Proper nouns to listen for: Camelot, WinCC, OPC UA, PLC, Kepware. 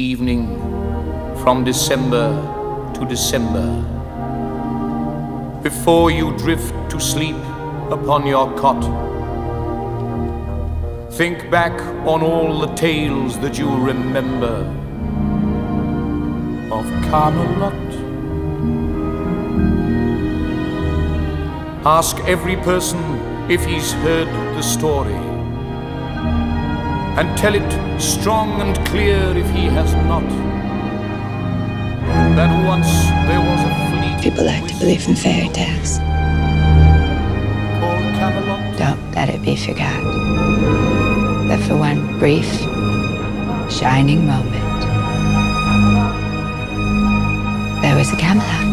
evening from December to December, before you drift to sleep upon your cot. Think back on all the tales that you remember of Camelot. Ask every person if he's heard the story, and tell it strong and clear if he has not, that once there was a fleet. People like to believe in fairy tales. Don't let it be forgot that for one brief, shining moment, there was a Camelot.